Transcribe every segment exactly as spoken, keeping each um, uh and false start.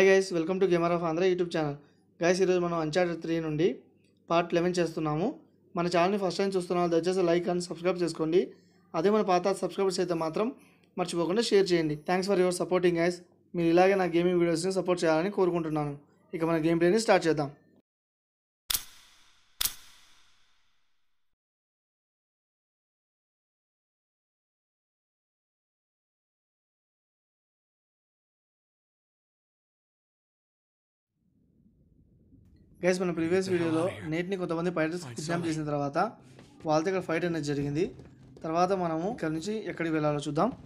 Hi guys, welcome to Gamer of Andhra YouTube channel. Guys, ee roju manam Uncharted three nundi part eleven chestunnamo. Mana channel ni first time chustunnaru dayachesi like and subscribe cheskondi. Ade mana paata subscribers aithe matram marchipokunda share cheyandi. Thanks for your supporting guys. Meer ilage na gaming videos ni support cheyalani korukuntunnanu. Ika mana game play ni start chedam. Guys, in the previous video, Nate ni kontamandi pirates kidnap chesina tarvata vaalto ikkada fight అనేది jarigindi. Tarvata manamu ikkada nunchi ekkadiki vellalo chuddam.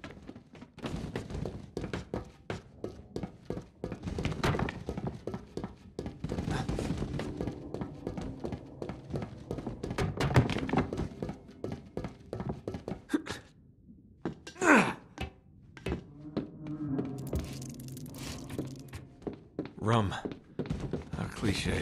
Rum. A cliche.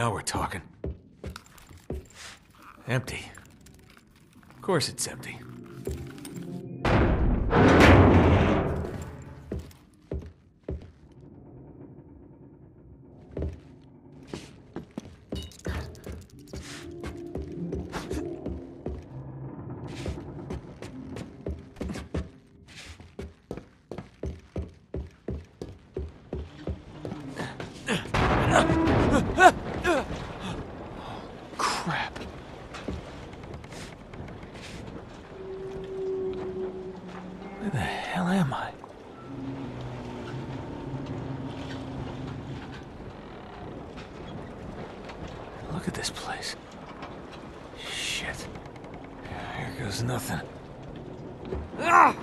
Now we're talking. Empty. Of course it's empty. Look at this place. Shit. Here goes nothing. Ah!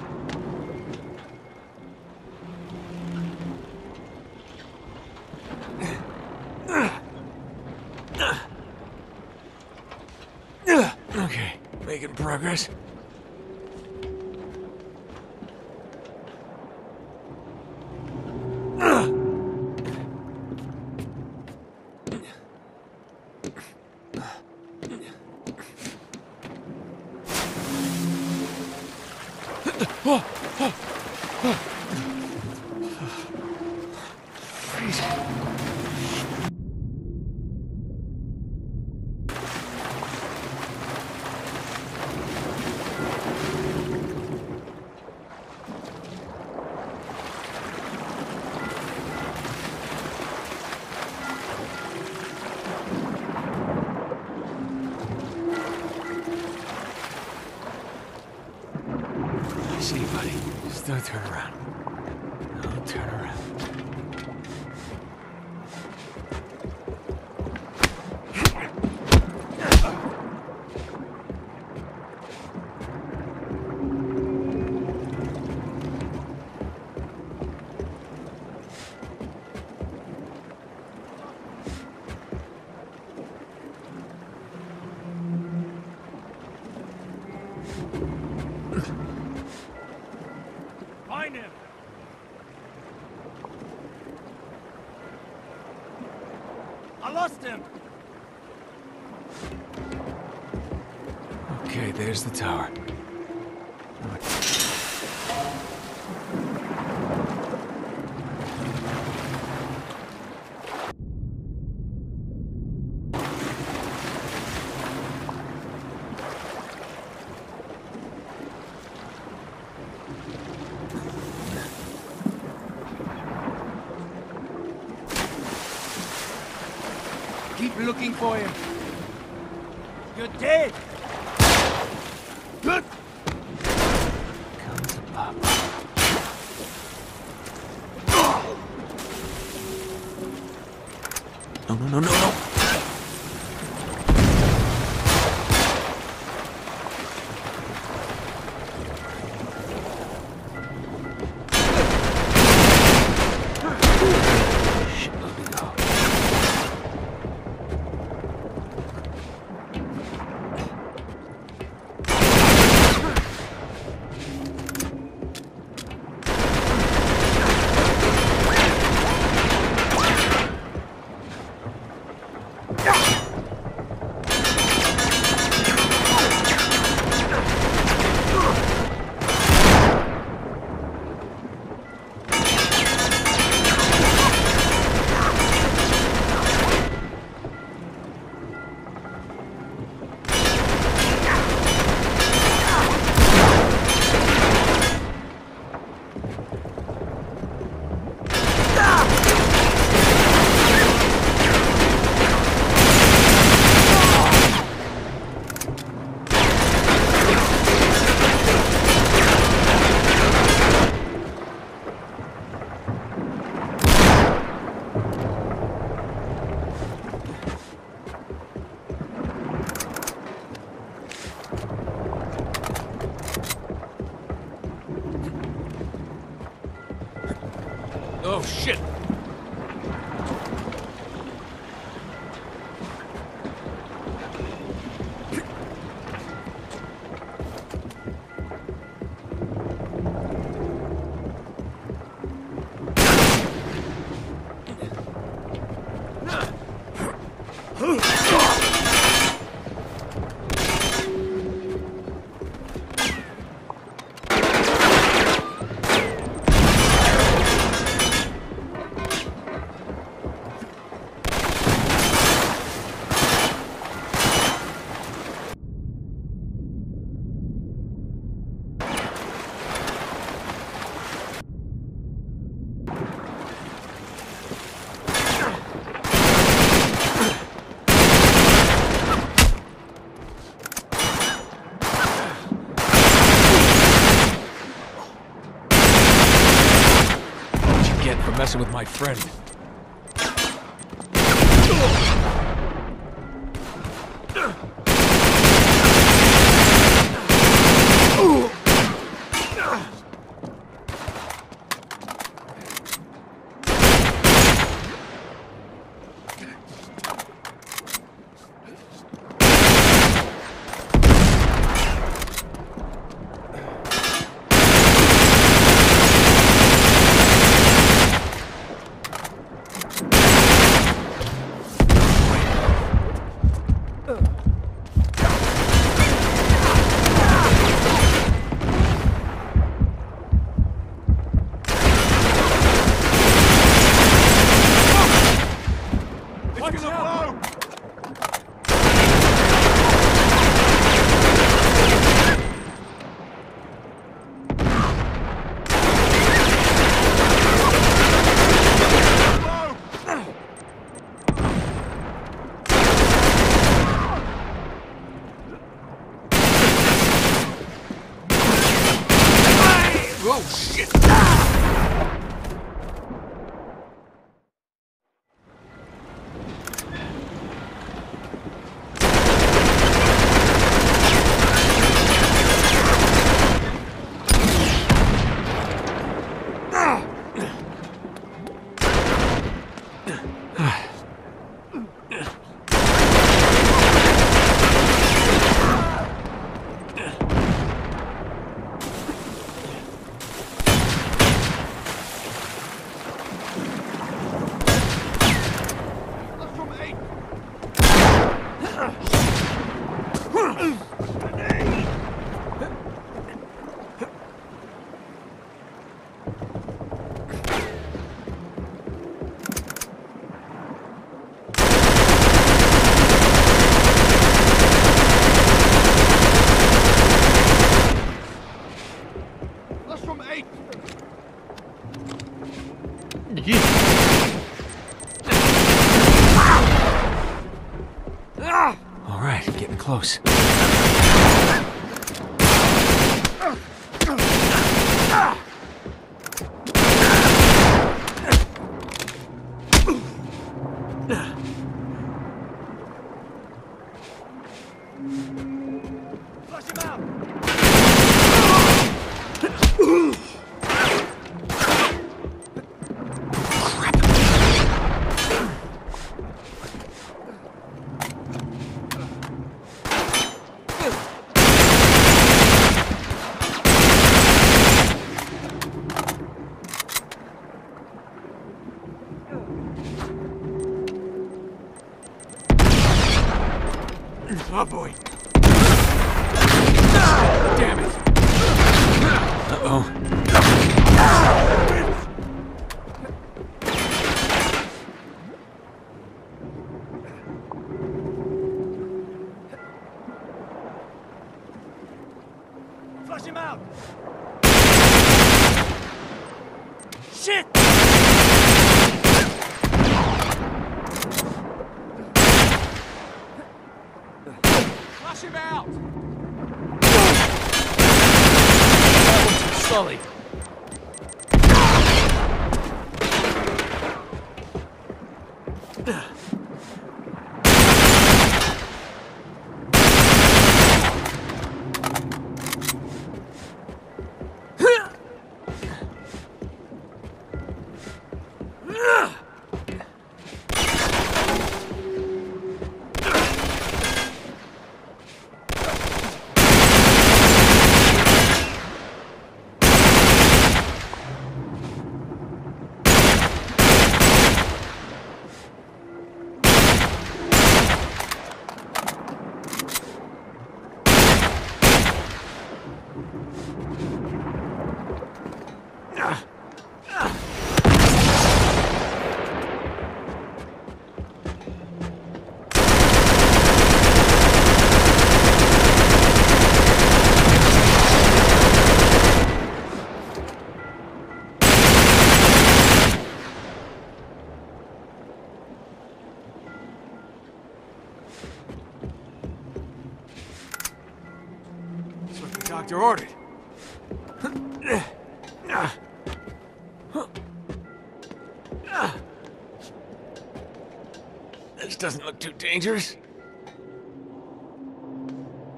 Okay, making progress. See, buddy. Just don't turn around. Don't turn around. I lost him! Okay, there's the tower. Look. Keep looking for him. You're dead. Good. Comes up. No, no, no, no, no. Messing with my friend. Yeah. close. Oh boy. Damn it. Uh-oh. Doctor ordered. This doesn't look too dangerous.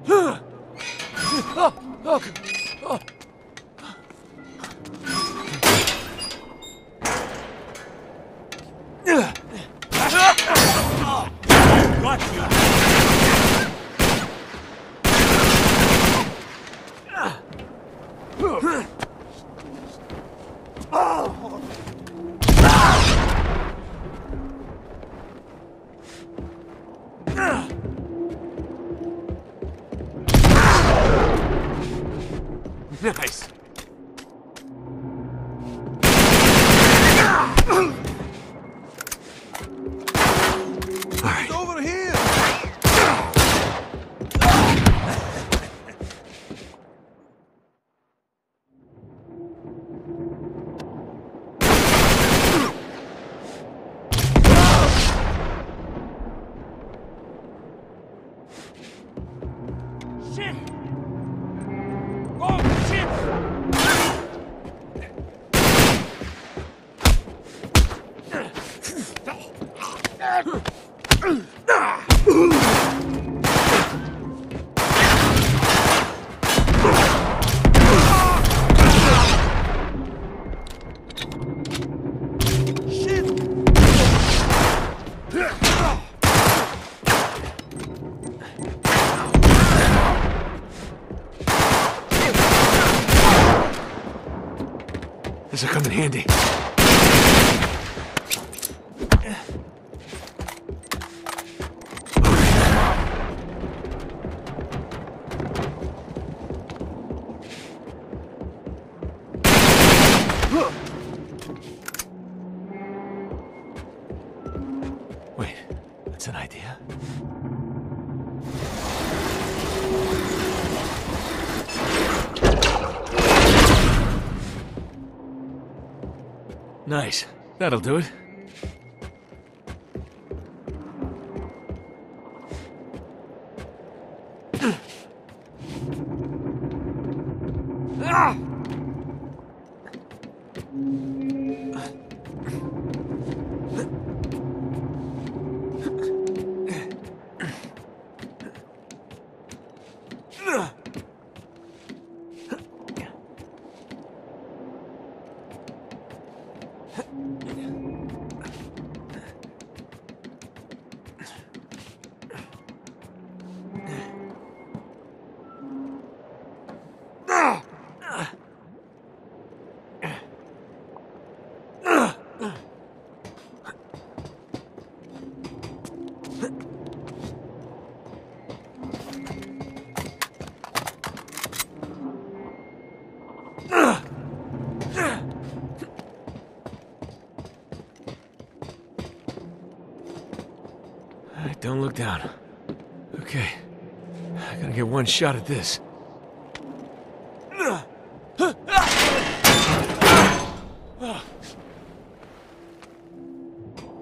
Oh, oh, oh. Nice. All right. Over here. Shit. Oh. This will come in handy. Wait, that's an idea. Nice. That'll do it. Don't look down. Okay. I gotta get one shot at this.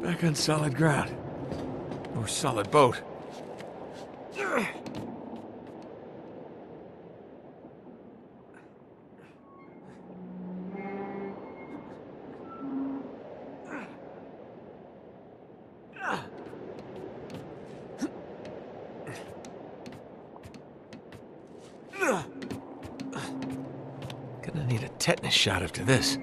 Back on solid ground. Or solid boat. Tetanus shot after this.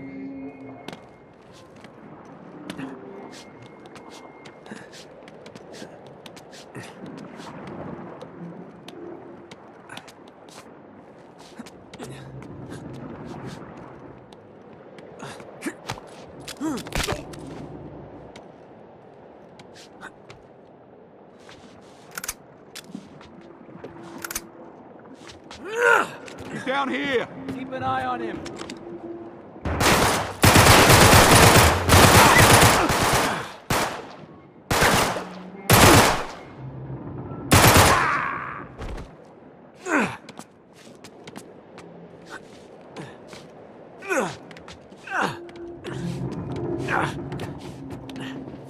He's down here. Keep an eye on him.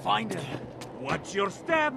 Find him. Watch your step.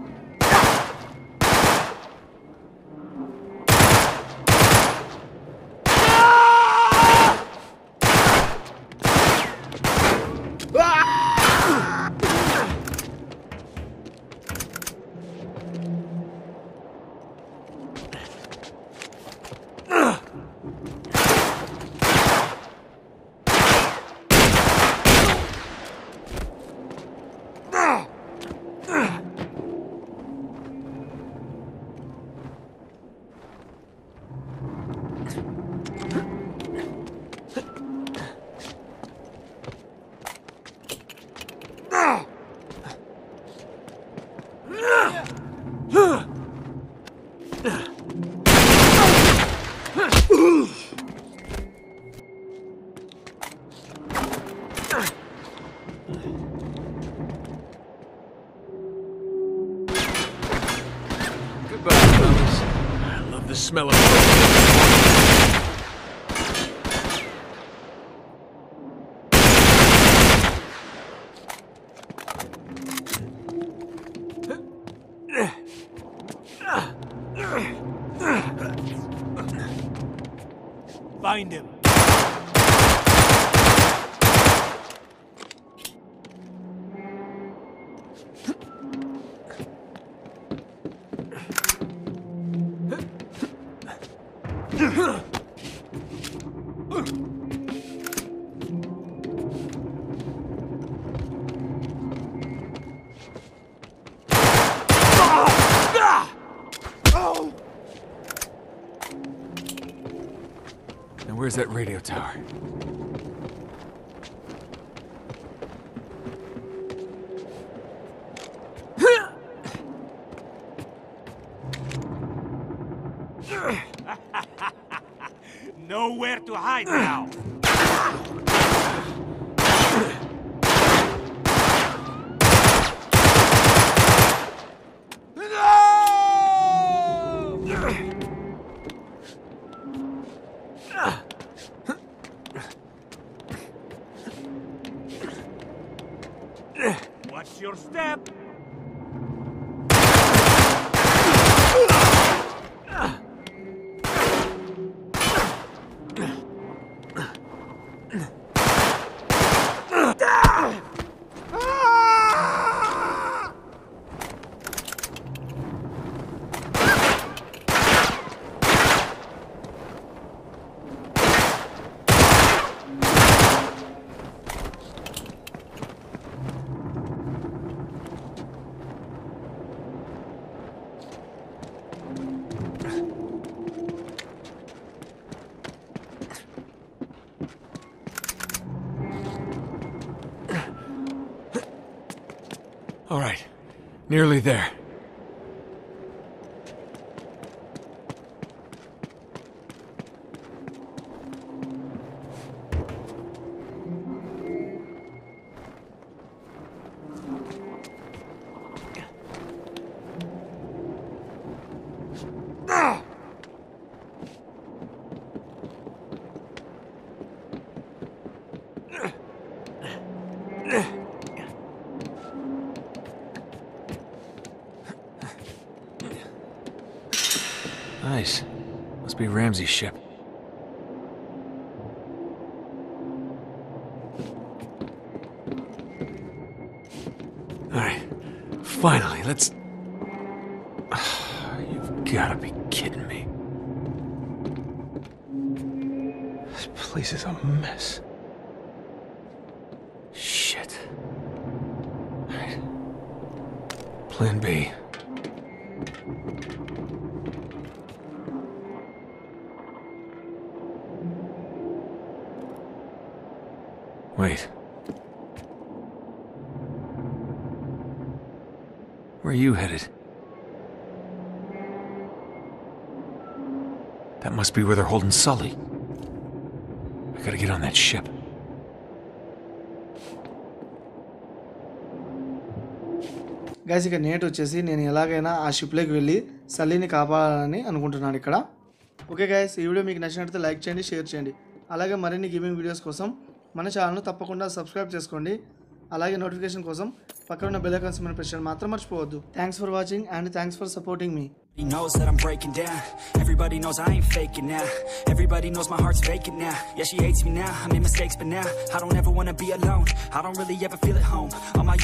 Smell of Find him. Where's that radio tower? Nowhere to hide now. Watch your step! All right, nearly there. Nice. Must be Ramsay's ship. Alright. Finally, let's... You've gotta be kidding me. This place is a mess. Shit. Alright. Plan B. Wait. Where are you headed? That must be where they're holding Sully. I gotta get on that ship. Guys, I need to chase in any lagana, I should play Willy, Salini Kavalani, and Guntanakara. Okay, guys, if you will make national to like, change, share, change. Alaga Marini giving videos kosam. మన channel ను తప్పకుండా subscribe చేసుకోండి అలాగే notification కోసం పక్కన ఉన్న bell icon ని press చేయడం మాత్రం మర్చిపోవద్దు thanks for watching and thanks for supporting మీ He knows that I'm breaking down Everybody knows I ain't faking now Everybody knows my heart's faking now Yeah, she hates me now I made mistakes but now I don't ever want to be alone I don't really ever feel at home on my own